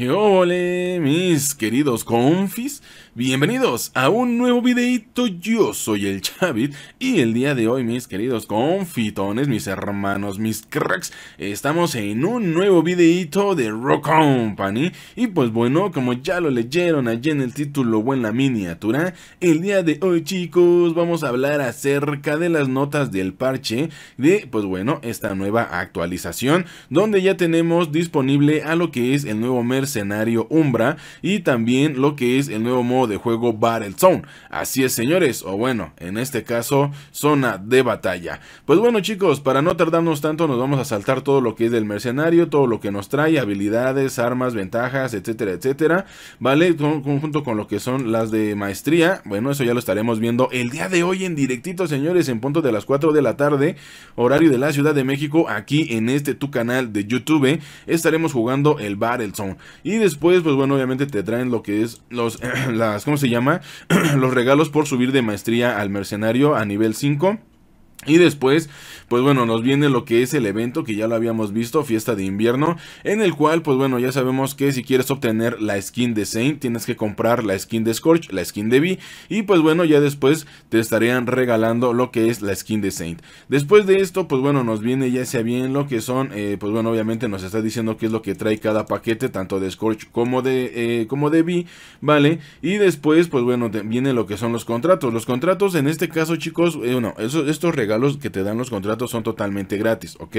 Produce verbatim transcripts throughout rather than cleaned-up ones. ¡Qué ole, mis queridos confis! Bienvenidos a un nuevo videito. Yo soy el Shavit y el día de hoy, mis queridos confitones, mis hermanos, mis cracks, estamos en un nuevo videito de Rock Company. Y pues bueno, como ya lo leyeron allí en el título o en la miniatura, el día de hoy, chicos, vamos a hablar acerca de las notas del parche de, pues bueno, esta nueva actualización, donde ya tenemos disponible a lo que es el nuevo Mercenario Umbra y también lo que es el nuevo modo de juego Battle Zone. Así es, señores, o bueno, en este caso, zona de batalla. Pues bueno, chicos, para no tardarnos tanto, nos vamos a saltar todo lo que es del mercenario, todo lo que nos trae, habilidades, armas, ventajas, etcétera, etcétera, ¿vale? Junto con lo que son las de maestría. Bueno, eso ya lo estaremos viendo el día de hoy en directito, señores, en punto de las cuatro de la tarde, horario de la Ciudad de México, aquí en este tu canal de YouTube. Estaremos jugando el Battle Zone. Y después, pues bueno, obviamente te traen lo que es los, las, ¿cómo se llama? los regalos por subir de maestría al mercenario a nivel cinco. Y después, pues bueno, nos viene lo que es el evento que ya lo habíamos visto, fiesta de invierno, en el cual, pues bueno, ya sabemos que si quieres obtener la skin de Saint, tienes que comprar la skin de Scorch, la skin de Vi, y pues bueno, ya después te estarían regalando lo que es la skin de Saint. Después de esto, pues bueno, nos viene ya sea bien lo que son, eh, pues bueno, obviamente nos está diciendo qué es lo que trae cada paquete, tanto de Scorch como de, eh, como de Vi, ¿vale? Y después, pues bueno, te viene lo que son los contratos. Los contratos, en este caso, chicos, eh, no, eso, estos regalos que te dan los contratos son totalmente gratis, ¿ok?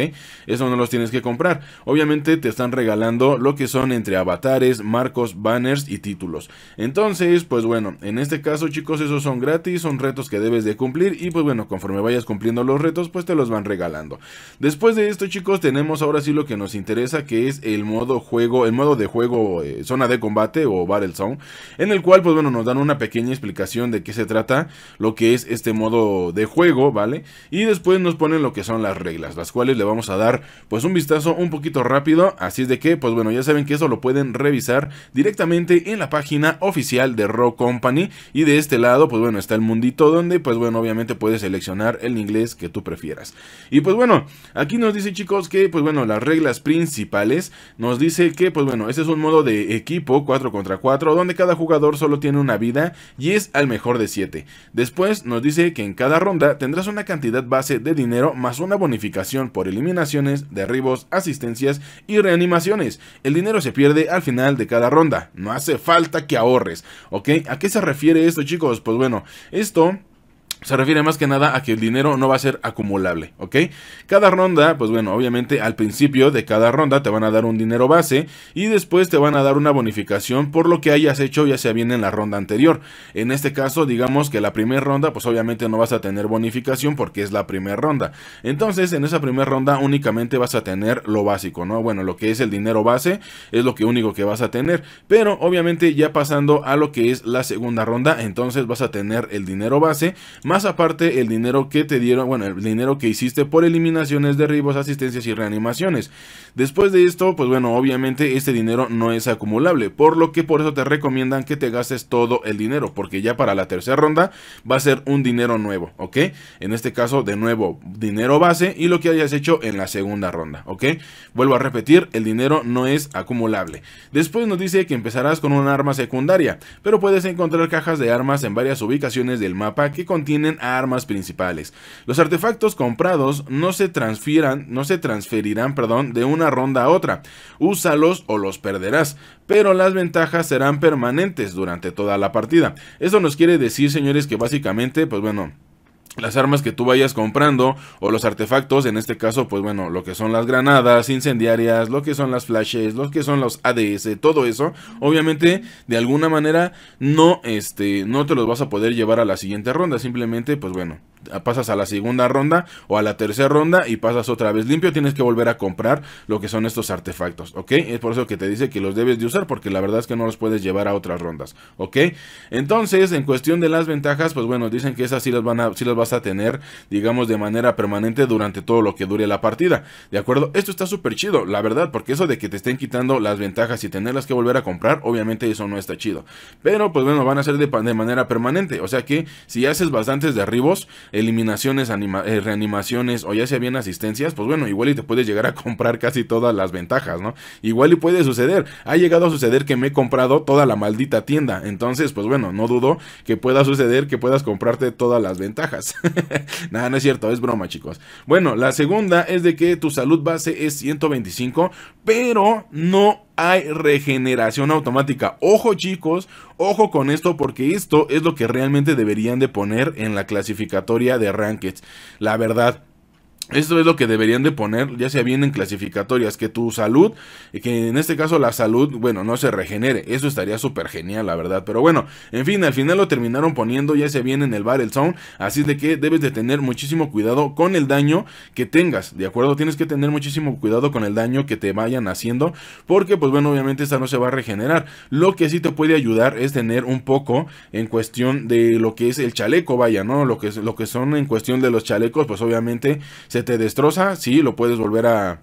Eso no los tienes que comprar. Obviamente te están regalando lo que son entre avatares, marcos, banners y títulos. Entonces, pues bueno, en este caso, chicos, esos son gratis, son retos que debes de cumplir. Y pues bueno, conforme vayas cumpliendo los retos, pues te los van regalando. Después de esto, chicos, tenemos ahora sí lo que nos interesa, que es el modo juego, el modo de juego eh, zona de combate o Battle Zone, en el cual, pues bueno, nos dan una pequeña explicación de qué se trata lo que es este modo de juego, ¿vale? Y después nos ponen lo que son las reglas, las cuales le vamos a dar pues un vistazo un poquito rápido. Así es de que, pues bueno, ya saben que eso lo pueden revisar directamente en la página oficial de Rogue Company. Y de este lado, pues bueno, está el mundito donde, pues bueno, obviamente puedes seleccionar el inglés que tú prefieras. Y pues bueno, aquí nos dice, chicos, que pues bueno, las reglas principales nos dice que, pues bueno, este es un modo de equipo cuatro contra cuatro, donde cada jugador solo tiene una vida y es al mejor de siete. Después nos dice que en cada ronda tendrás una cantidad base de dinero más una bonificación por eliminaciones, derribos, asistencias y reanimaciones. El dinero se pierde al final de cada ronda, no hace falta que ahorres, ¿ok? ¿A qué se refiere esto, chicos? Pues bueno, esto se refiere más que nada a que el dinero no va a ser acumulable, ¿ok? Cada ronda, pues bueno, obviamente al principio de cada ronda te van a dar un dinero base y después te van a dar una bonificación por lo que hayas hecho ya sea bien en la ronda anterior. En este caso, digamos que la primera ronda, pues obviamente no vas a tener bonificación porque es la primera ronda. Entonces, en esa primera ronda únicamente vas a tener lo básico, ¿no? Bueno, lo que es el dinero base es lo que único que vas a tener. Pero obviamente ya pasando a lo que es la segunda ronda, entonces vas a tener el dinero base más aparte el dinero que te dieron, bueno, el dinero que hiciste por eliminaciones, derribos, asistencias y reanimaciones. Después de esto, pues bueno, obviamente este dinero no es acumulable, por lo que por eso te recomiendan que te gastes todo el dinero, porque ya para la tercera ronda va a ser un dinero nuevo, ¿ok? En este caso, de nuevo, dinero base y lo que hayas hecho en la segunda ronda, ¿ok? Vuelvo a repetir, el dinero no es acumulable. Después nos dice que empezarás con un arma secundaria, pero puedes encontrar cajas de armas en varias ubicaciones del mapa que contienen armas principales. Los artefactos comprados no se transfieran, no se transferirán, perdón, de una ronda a otra. Úsalos o los perderás, pero las ventajas serán permanentes durante toda la partida. Eso nos quiere decir, señores, que básicamente, pues bueno, las armas que tú vayas comprando o los artefactos, en este caso, pues bueno, lo que son las granadas incendiarias, lo que son las flashes, lo que son los A D S, todo eso, obviamente, de alguna manera, no, este, no te los vas a poder llevar a la siguiente ronda. Simplemente, pues bueno, pasas a la segunda ronda o a la tercera ronda y pasas otra vez limpio. Tienes que volver a comprar lo que son estos artefactos, ¿ok? Es por eso que te dice que los debes de usar, porque la verdad es que no los puedes llevar a otras rondas, ¿ok? Entonces, en cuestión de las ventajas, pues bueno, dicen que esas sí las van a... Sí las vas a tener, digamos, de manera permanente durante todo lo que dure la partida, ¿de acuerdo? Esto está súper chido, la verdad, porque eso de que te estén quitando las ventajas y tenerlas que volver a comprar, obviamente eso no está chido, pero pues bueno, van a ser de, de manera permanente, o sea que si haces bastantes derribos, eliminaciones, anima eh, reanimaciones o ya sea bien asistencias, pues bueno, igual y te puedes llegar a comprar casi todas las ventajas, ¿no? Igual y puede suceder, ha llegado a suceder que me he comprado toda la maldita tienda, entonces pues bueno, no dudo que pueda suceder que puedas comprarte todas las ventajas. Nada, no es cierto, es broma, chicos. Bueno, la segunda es de que tu salud base es ciento veinticinco, pero no hay regeneración automática. Ojo, chicos, ojo con esto, porque esto es lo que realmente deberían de poner en la clasificatoria de Rankeds, la verdad. Esto es lo que deberían de poner, ya sea bien en clasificatorias, que tu salud, que en este caso la salud, bueno, no se regenere. Eso estaría súper genial, la verdad. Pero bueno, en fin, al final lo terminaron poniendo, ya sea bien en el Battle Zone. Así de que debes de tener muchísimo cuidado con el daño que tengas, ¿de acuerdo? Tienes que tener muchísimo cuidado con el daño que te vayan haciendo, porque pues bueno, obviamente esta no se va a regenerar. Lo que sí te puede ayudar es tener un poco en cuestión de lo que es el chaleco, vaya, ¿no? Lo que, es, lo que son en cuestión de los chalecos, pues obviamente se te destroza, sí, lo puedes volver a...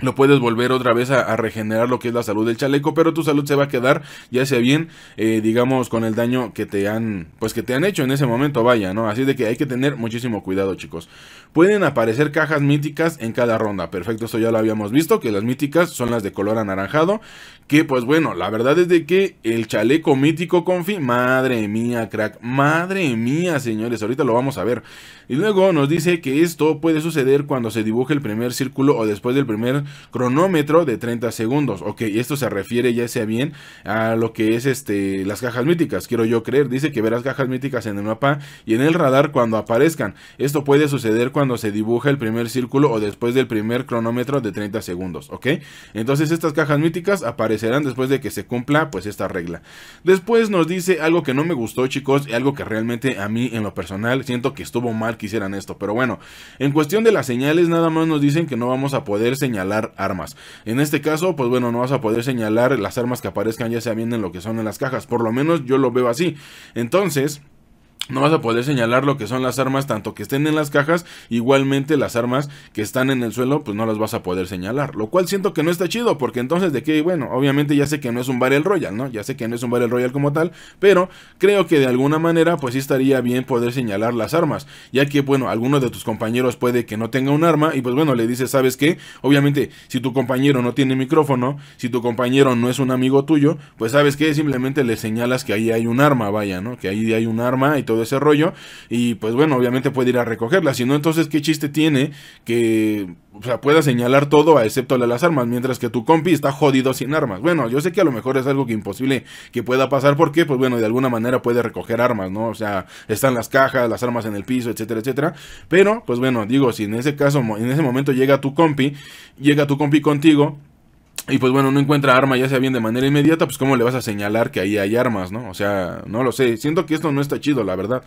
Lo puedes volver otra vez a, a regenerar lo que es la salud del chaleco, pero tu salud se va a quedar, ya sea bien, eh, digamos, con el daño que te han, pues que te han hecho en ese momento, vaya, ¿no? Así de que hay que tener muchísimo cuidado, chicos. Pueden aparecer cajas míticas en cada ronda. Perfecto, esto ya lo habíamos visto, que las míticas son las de color anaranjado, que pues bueno, la verdad es de que el chaleco mítico, confi, madre mía, crack, madre mía, señores, ahorita lo vamos a ver. Y luego nos dice que esto puede suceder cuando se dibuje el primer círculo o después del primer cronómetro de treinta segundos. Ok, esto se refiere ya sea bien a lo que es este las cajas míticas, quiero yo creer. Dice que verás cajas míticas en el mapa y en el radar cuando aparezcan. Esto puede suceder cuando se dibuja el primer círculo o después del primer cronómetro de treinta segundos, ok. Entonces estas cajas míticas aparecerán después de que se cumpla pues esta regla. Después nos dice algo que no me gustó, chicos, y algo que realmente a mí en lo personal siento que estuvo mal que hicieran esto, pero bueno, en cuestión de las señales nada más nos dicen que no vamos a poder señalar armas. En este caso, pues bueno, no vas a poder señalar las armas que aparezcan ya sea bien en lo que son en las cajas, por lo menos yo lo veo así. Entonces no vas a poder señalar lo que son las armas, tanto que estén en las cajas, igualmente las armas que están en el suelo, pues no las vas a poder señalar, lo cual siento que no está chido, porque entonces de que, bueno, obviamente ya sé que no es un Battle Royale, ¿no? Ya sé que no es un Battle Royale como tal, pero creo que de alguna manera, pues sí estaría bien poder señalar las armas, ya que, bueno, alguno de tus compañeros puede que no tenga un arma, y pues bueno, le dices, ¿sabes qué? Obviamente, si tu compañero no tiene micrófono, si tu compañero no es un amigo tuyo, pues ¿sabes qué? Simplemente le señalas que ahí hay un arma, vaya, ¿no? Que ahí hay un arma y todo de ese rollo, y pues bueno, obviamente puede ir a recogerla, si no, entonces qué chiste tiene que, o sea, pueda señalar todo excepto las armas, mientras que tu compi está jodido sin armas. Bueno, yo sé que a lo mejor es algo que imposible que pueda pasar, porque pues bueno, de alguna manera puede recoger armas, ¿no? O sea, están las cajas, las armas en el piso, etcétera, etcétera, pero pues bueno, digo, si en ese caso, en ese momento llega tu compi, llega tu compi contigo, y pues bueno, no encuentra arma ya sea bien de manera inmediata, pues cómo le vas a señalar que ahí hay armas, ¿no? O sea, no lo sé, siento que esto no está chido, la verdad.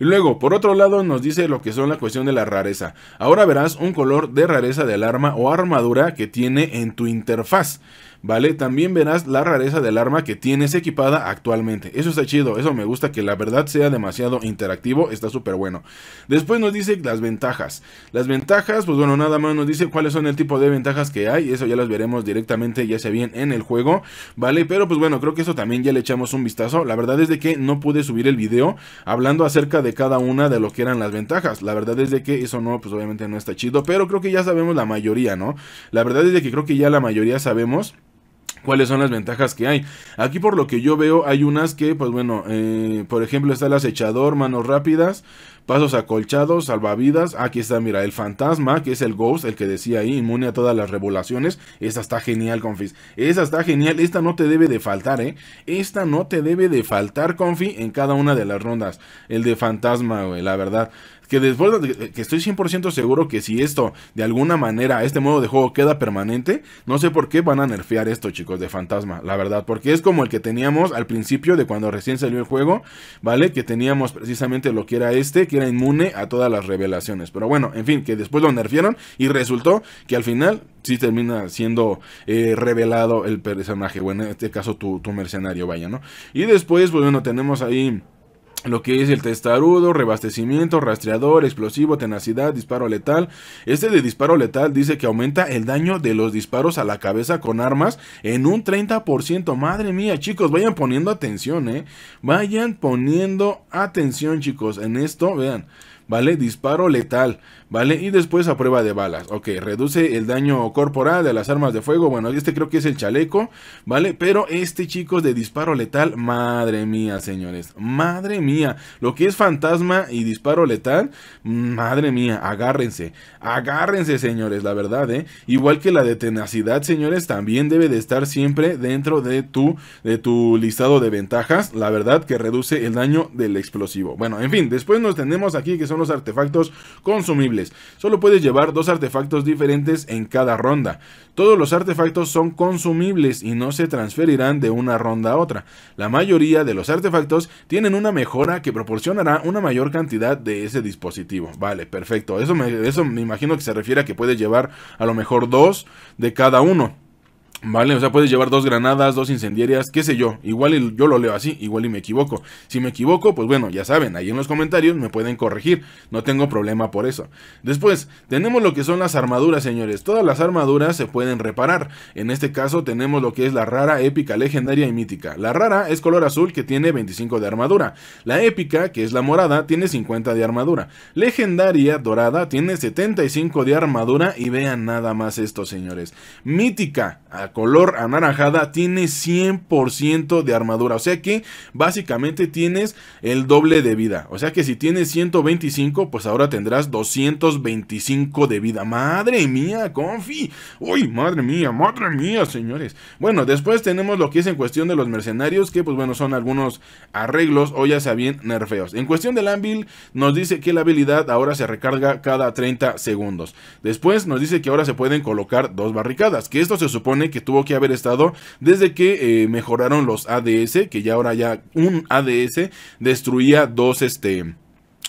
Luego, por otro lado, nos dice lo que son la cuestión de la rareza. Ahora verás un color de rareza del arma o armadura que tiene en tu interfaz, ¿vale? También verás la rareza del arma que tienes equipada actualmente. Eso está chido, eso me gusta, que la verdad sea demasiado interactivo, está súper bueno. Después nos dice las ventajas. Las ventajas, pues bueno, nada más nos dice cuáles son el tipo de ventajas que hay, eso ya las veremos directamente, ya sea bien en el juego, ¿vale? Pero pues bueno, creo que eso también ya le echamos un vistazo. La verdad es de que no pude subir el video hablando acerca de de cada una de lo que eran las ventajas. La verdad es de que eso no, pues obviamente no está chido, pero creo que ya sabemos la mayoría, ¿no? La verdad es de que creo que ya la mayoría sabemos cuáles son las ventajas que hay. Aquí por lo que yo veo hay unas que, pues bueno, eh, por ejemplo está el acechador, manos rápidas, pasos acolchados, salvavidas. Aquí está, mira, el fantasma, que es el Ghost, el que decía ahí, inmune a todas las revelaciones. Esa está genial, confis. Esa está genial, esta no te debe de faltar, eh. Esta no te debe de faltar, confi, en cada una de las rondas. El de fantasma, güey, la verdad. Que después, que estoy cien por ciento seguro que si esto, de alguna manera, este modo de juego queda permanente, no sé por qué van a nerfear esto, chicos, de fantasma, la verdad. Porque es como el que teníamos al principio de cuando recién salió el juego, ¿vale? Que teníamos precisamente lo que era este, que era inmune a todas las revelaciones. Pero bueno, en fin, que después lo nerfearon y resultó que al final sí termina siendo eh, revelado el personaje, bueno, en este caso tu, tu mercenario, vaya, ¿no? Y después, pues bueno, tenemos ahí lo que es el testarudo, rebastecimiento, rastreador, explosivo, tenacidad, disparo letal. Este de disparo letal dice que aumenta el daño de los disparos a la cabeza con armas en un treinta por ciento. Madre mía, chicos, vayan poniendo atención, eh. Vayan poniendo atención, chicos, en esto, vean. ¿vale? Disparo letal, ¿vale? Y después a prueba de balas, ok, reduce el daño corporal de las armas de fuego, bueno, este creo que es el chaleco, ¿vale? Pero este, chicos, de disparo letal, madre mía, señores, madre mía, lo que es fantasma y disparo letal, madre mía, agárrense, agárrense, señores, la verdad, ¿eh? Igual que la de tenacidad, señores, también debe de estar siempre dentro de tu, de tu listado de ventajas, la verdad que reduce el daño del explosivo, bueno, en fin, después nos tenemos aquí que son los artefactos consumibles. Solo puedes llevar dos artefactos diferentes en cada ronda. Todos los artefactos son consumibles y no se transferirán de una ronda a otra. La mayoría de los artefactos tienen una mejora que proporcionará una mayor cantidad de ese dispositivo. Vale, perfecto. Eso me, eso me imagino que se refiere a que puedes llevar a lo mejor dos de cada uno. Vale, o sea, puedes llevar dos granadas, dos incendiarias, qué sé yo, igual yo lo leo así, igual y me equivoco. Si me equivoco, pues bueno, ya saben, ahí en los comentarios me pueden corregir, no tengo problema por eso. Después, tenemos lo que son las armaduras, señores, todas las armaduras se pueden reparar. En este caso tenemos lo que es la rara, épica, legendaria y mítica. La rara es color azul que tiene veinticinco de armadura. La épica, que es la morada, tiene cincuenta de armadura. Legendaria, dorada, tiene setenta y cinco de armadura y vean nada más esto, señores. Mítica, color anaranjada, tiene cien por ciento de armadura, o sea que básicamente tienes el doble de vida, o sea que si tienes ciento veinticinco, pues ahora tendrás doscientos veinticinco de vida, madre mía, confi, uy, madre mía, madre mía, señores. Bueno, después tenemos lo que es en cuestión de los mercenarios, que pues bueno, son algunos arreglos o ya sea bien nerfeos. En cuestión del Anvil, nos dice que la habilidad ahora se recarga cada treinta segundos, después nos dice que ahora se pueden colocar dos barricadas, que esto se supone que que tuvo que haber estado desde que eh, mejoraron los A D S, que ya ahora ya un A D S destruía dos este...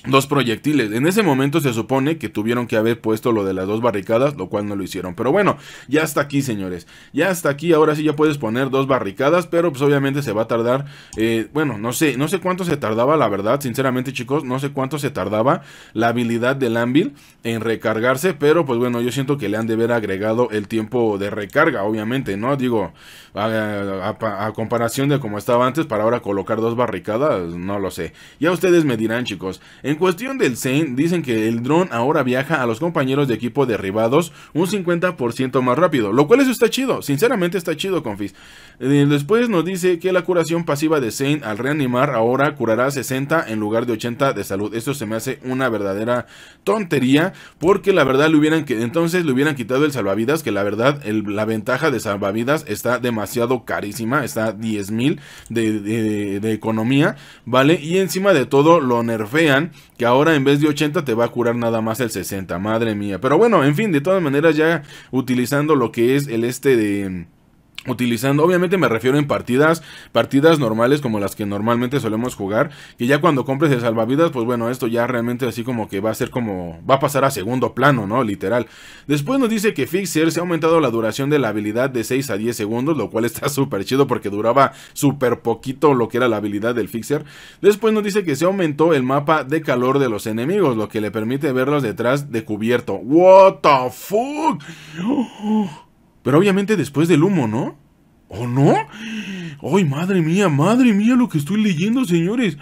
dos proyectiles. En ese momento se supone que tuvieron que haber puesto lo de las dos barricadas, lo cual no lo hicieron, pero bueno, ya hasta aquí, señores, ya hasta aquí. Ahora sí ya puedes poner dos barricadas, pero pues obviamente se va a tardar, eh, bueno, no sé, no sé cuánto se tardaba, la verdad, sinceramente, chicos, no sé cuánto se tardaba la habilidad del Anvil en recargarse, pero pues bueno, yo siento que le han de haber agregado el tiempo de recarga, obviamente, ¿no? Digo, a, a, a comparación de como estaba antes, para ahora colocar dos barricadas, no lo sé, ya ustedes me dirán, chicos. En cuestión del Saint, dicen que el dron ahora viaja a los compañeros de equipo derribados un cincuenta por ciento más rápido, lo cual eso está chido, sinceramente está chido, confis. Después nos dice que la curación pasiva de Saint al reanimar ahora curará sesenta en lugar de ochenta de salud. Esto se me hace una verdadera tontería, porque la verdad le hubieran que entonces le hubieran quitado el salvavidas, que la verdad el, la ventaja de salvavidas está demasiado carísima, está diez mil de, de, de economía, ¿vale? Y encima de todo lo nerfean, que ahora en vez de ochenta te va a curar nada más el sesenta, madre mía. Pero bueno, en fin, de todas maneras ya utilizando lo que es el este de... Utilizando, obviamente me refiero en partidas, partidas normales como las que normalmente solemos jugar, que ya cuando compres el salvavidas, pues bueno, esto ya realmente así como que va a ser como, va a pasar a segundo plano, ¿no? Literal. Después nos dice que Fixer se ha aumentado la duración de la habilidad de seis a diez segundos, lo cual está súper chido porque duraba súper poquito lo que era la habilidad del Fixer. Después nos dice que se aumentó el mapa de calor de los enemigos, lo que le permite verlos detrás de cubierto. What the fuck? Pero obviamente después del humo, ¿no? ¿O no? ¡Ay, madre mía! ¡Madre mía lo que estoy leyendo, señores!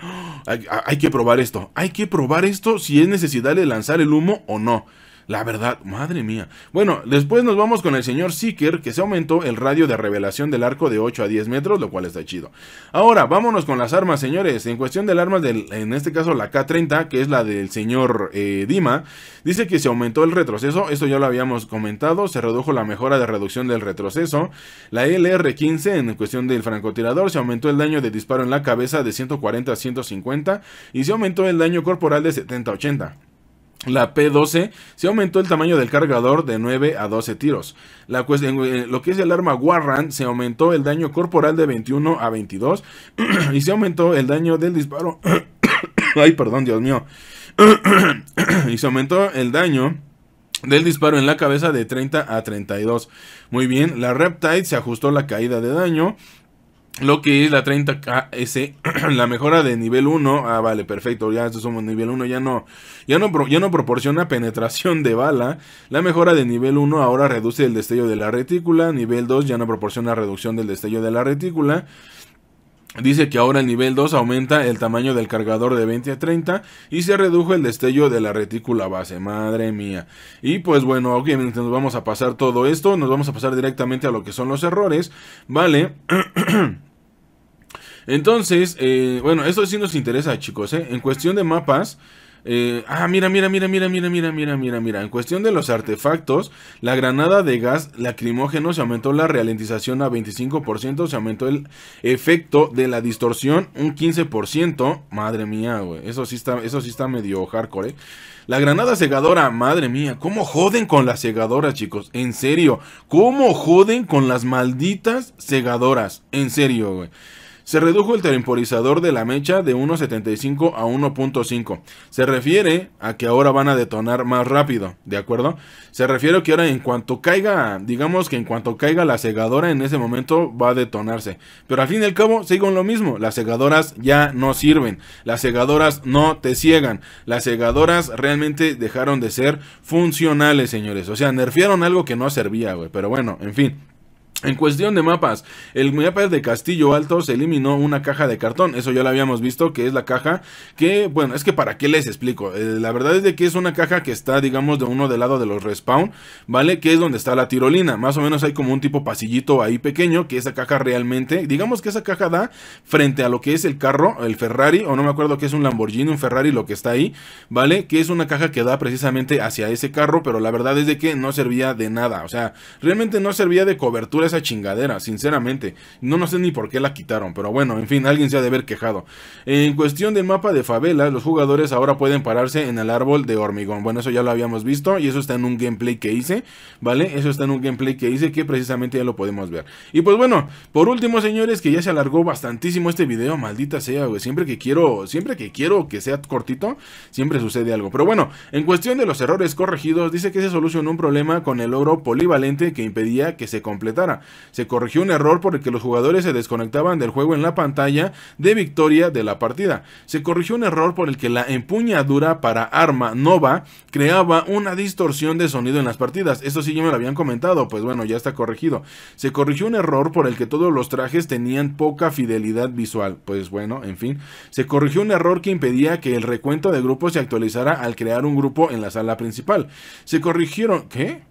Hay, hay que probar esto. Hay que probar esto si es necesidad de lanzar el humo o no. La verdad, madre mía. Bueno, después nos vamos con el señor Siker, que se aumentó el radio de revelación del arco de ocho a diez metros, lo cual está chido. Ahora, vámonos con las armas, señores. En cuestión del arma, del, en este caso la K treinta, que es la del señor eh, Dima, dice que se aumentó el retroceso, esto ya lo habíamos comentado, se redujo la mejora de reducción del retroceso. La L R quince, en cuestión del francotirador, se aumentó el daño de disparo en la cabeza de ciento cuarenta a ciento cincuenta y se aumentó el daño corporal de setenta a ochenta. La P doce se aumentó el tamaño del cargador de nueve a doce tiros. La cuestión, lo que es el arma Warran, se aumentó el daño corporal de veintiuno a veintidós y se aumentó el daño del disparo. Ay, perdón, Dios mío. Y se aumentó el daño del disparo en la cabeza de treinta a treinta y dos. Muy bien, la Reptile se ajustó la caída de daño. Lo que es la treinta K S, la mejora de nivel uno, ah vale, perfecto, ya somos nivel uno, ya no, ya no, ya no proporciona penetración de bala. La mejora de nivel uno ahora reduce el destello de la retícula, nivel dos ya no proporciona reducción del destello de la retícula. Dice que ahora el nivel dos aumenta el tamaño del cargador de veinte a treinta y se redujo el destello de la retícula base. Madre mía. Y pues bueno, obviamente nos vamos a pasar todo esto. Nos vamos a pasar directamente a lo que son los errores. Vale. Entonces, eh, bueno, esto sí nos interesa, chicos, ¿eh? En cuestión de mapas... Eh, ah, mira, mira, mira, mira, mira, mira, mira, mira, mira. En cuestión de los artefactos, la granada de gas lacrimógeno se aumentó la ralentización a veinticinco por ciento, se aumentó el efecto de la distorsión un quince por ciento. Madre mía, güey, eso sí está, eso sí está medio hardcore, eh. La granada segadora, madre mía, cómo joden con las segadoras, chicos, en serio. Cómo joden con las malditas segadoras, en serio, güey. Se redujo el temporizador de la mecha de uno punto setenta y cinco a uno punto cinco. Se refiere a que ahora van a detonar más rápido, ¿de acuerdo? Se refiere a que ahora en cuanto caiga, digamos que en cuanto caiga la segadora, en ese momento va a detonarse. Pero al fin y al cabo, sigo en lo mismo. Las segadoras ya no sirven. Las segadoras no te ciegan. Las segadoras realmente dejaron de ser funcionales, señores. O sea, nerfearon algo que no servía, güey. Pero bueno, en fin. En cuestión de mapas, el mapa de Castillo Alto se eliminó una caja de cartón. Eso ya lo habíamos visto, que es la caja que, bueno, es que para qué les explico. Eh, la verdad es de que es una caja que está, digamos, de uno del lado de los respawn, ¿vale? Que es donde está la tirolina. Más o menos hay como un tipo pasillito ahí pequeño, que esa caja realmente, digamos que esa caja da frente a lo que es el carro, el Ferrari, o no me acuerdo que es un Lamborghini, un Ferrari, lo que está ahí, ¿vale? Que es una caja que da precisamente hacia ese carro, pero la verdad es de que no servía de nada. O sea, realmente no servía de cobertura esa chingadera, sinceramente. No, no sé ni por qué la quitaron, pero bueno, en fin, alguien se ha de haber quejado. En cuestión del mapa de Favelas, los jugadores ahora pueden pararse en el árbol de hormigón. Bueno, eso ya lo habíamos visto y eso está en un gameplay que hice, ¿vale? Eso está en un gameplay que hice que precisamente ya lo podemos ver. Y pues bueno, por último, señores, que ya se alargó bastantísimo este video, maldita sea, güey. Siempre que quiero, siempre que quiero que sea cortito, siempre sucede algo. Pero bueno, en cuestión de los errores corregidos, dice que se solucionó un problema con el oro polivalente que impedía que se completara. Se corrigió un error por el que los jugadores se desconectaban del juego en la pantalla de victoria de la partida. Se corrigió un error por el que la empuñadura para arma nova creaba una distorsión de sonido en las partidas. Esto sí ya me lo habían comentado, pues bueno, ya está corregido. Se corrigió un error por el que todos los trajes tenían poca fidelidad visual. Pues bueno, en fin. Se corrigió un error que impedía que el recuento de grupos se actualizara al crear un grupo en la sala principal. Se corrigieron... ¿Qué?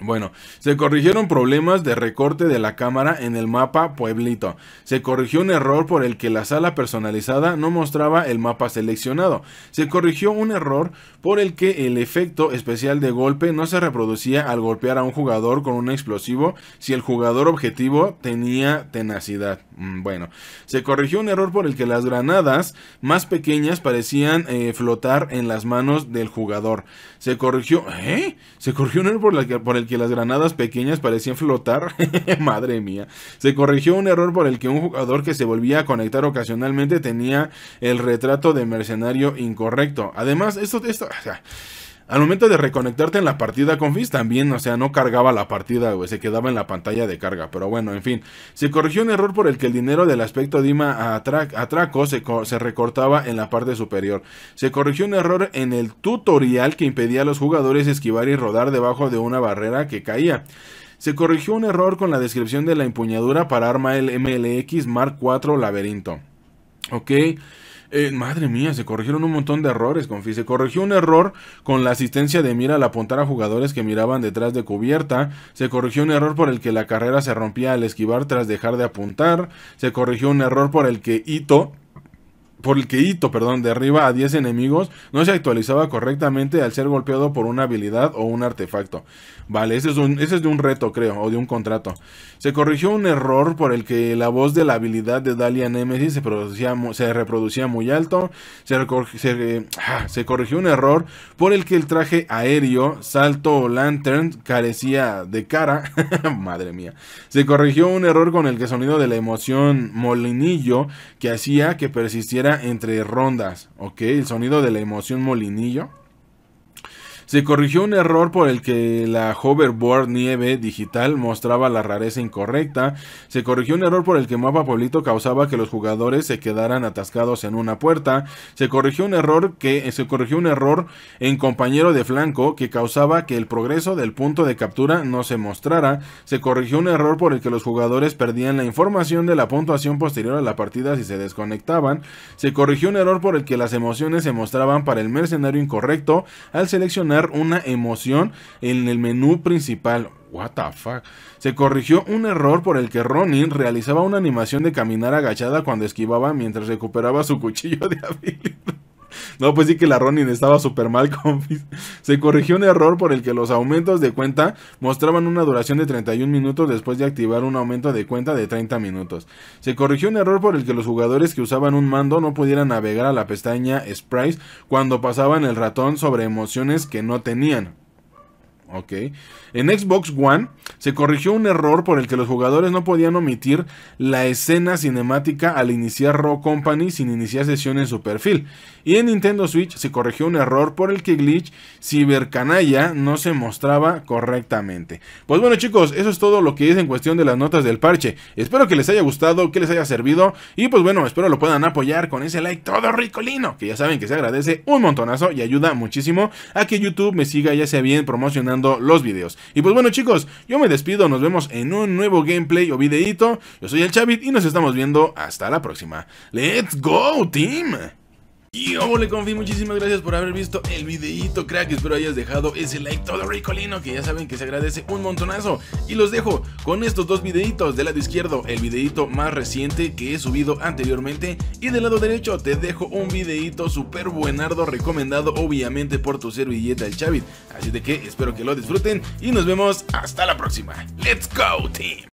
Bueno, se corrigieron problemas de recorte de la cámara en el mapa Pueblito. Se corrigió un error por el que la sala personalizada no mostraba el mapa seleccionado. Se corrigió un error por el que el efecto especial de golpe no se reproducía al golpear a un jugador con un explosivo si el jugador objetivo tenía tenacidad. Bueno, se corrigió un error por el que las granadas más pequeñas parecían eh, flotar en las manos del jugador. Se corrigió... ¿Eh? Se corrigió un error por el que... Por el que las granadas pequeñas parecían flotar. Madre mía. Se corrigió un error por el que un jugador que se volvía a conectar ocasionalmente tenía el retrato de mercenario incorrecto. Además, esto... esto o sea, al momento de reconectarte en la partida con Fizz también, o sea, no cargaba la partida, güey, se quedaba en la pantalla de carga, pero bueno, en fin. Se corrigió un error por el que el dinero del aspecto Dima a atra atraco se, se recortaba en la parte superior. Se corrigió un error en el tutorial que impedía a los jugadores esquivar y rodar debajo de una barrera que caía. Se corrigió un error con la descripción de la empuñadura para arma el M L X Mark cuatro Laberinto. Ok. Eh, madre mía, se corrigieron un montón de errores, confi. Se corrigió un error con la asistencia de mira al apuntar a jugadores que miraban detrás de cubierta. Se corrigió un error por el que la carrera se rompía al esquivar tras dejar de apuntar. Se corrigió un error por el que Ito... por el que Ito, perdón, derriba a diez enemigos, no se actualizaba correctamente al ser golpeado por una habilidad o un artefacto. Vale, ese es, un, ese es de un reto, creo, o de un contrato. Se corrigió un error por el que la voz de la habilidad de Dalia Nemesis se, producía, se reproducía muy alto. Se, se, se corrigió un error por el que el traje aéreo, salto o lantern carecía de cara. Madre mía. Se corrigió un error con el que sonido de la emoción molinillo que hacía que persistiera entre rondas, ok, el sonido de la emoción molinillo. Se corrigió un error por el que la hoverboard nieve digital mostraba la rareza incorrecta. Se corrigió un error por el que mapa Pueblito causaba que los jugadores se quedaran atascados en una puerta. Se corrigió un error que se corrigió un error en compañero de flanco que causaba que el progreso del punto de captura no se mostrara. Se corrigió un error por el que los jugadores perdían la información de la puntuación posterior a la partida si se desconectaban. Se corrigió un error por el que las emociones se mostraban para el mercenario incorrecto al seleccionar una emoción en el menú principal. What the fuck. Se corrigió un error por el que Ronin realizaba una animación de caminar agachada cuando esquivaba mientras recuperaba su cuchillo de habilidad. No, pues sí que la Ronin estaba súper mal, confis. Se corrigió un error por el que los aumentos de cuenta mostraban una duración de treinta y un minutos después de activar un aumento de cuenta de treinta minutos. Se corrigió un error por el que los jugadores que usaban un mando no pudieran navegar a la pestaña Sprites cuando pasaban el ratón sobre emociones que no tenían. Ok. En Xbox One se corrigió un error por el que los jugadores no podían omitir la escena cinemática al iniciar Rogue Company sin iniciar sesión en su perfil. Y en Nintendo Switch se corrigió un error por el que Glitch Cyber Canalla no se mostraba correctamente. Pues bueno, chicos, eso es todo lo que es en cuestión de las notas del parche. Espero que les haya gustado, que les haya servido. Y pues bueno, espero lo puedan apoyar con ese like todo ricolino, que ya saben que se agradece un montonazo y ayuda muchísimo a que YouTube me siga, ya sea bien promocionando los videos. Y pues bueno, chicos, yo me despido, nos vemos en un nuevo gameplay o videíto. Yo soy el Shavit y nos estamos viendo hasta la próxima. ¡Let's go, team! Y hola, confi, muchísimas gracias por haber visto el videíto, crack. Espero hayas dejado ese like todo ricolino, que ya saben que se agradece un montonazo. Y los dejo con estos dos videitos. Del lado izquierdo, el videíto más reciente que he subido anteriormente. Y del lado derecho te dejo un videíto súper buenardo, recomendado obviamente por tu servilleta el Shavit. Así de que espero que lo disfruten y nos vemos hasta la próxima. ¡Let's go, team!